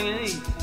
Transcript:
Hey.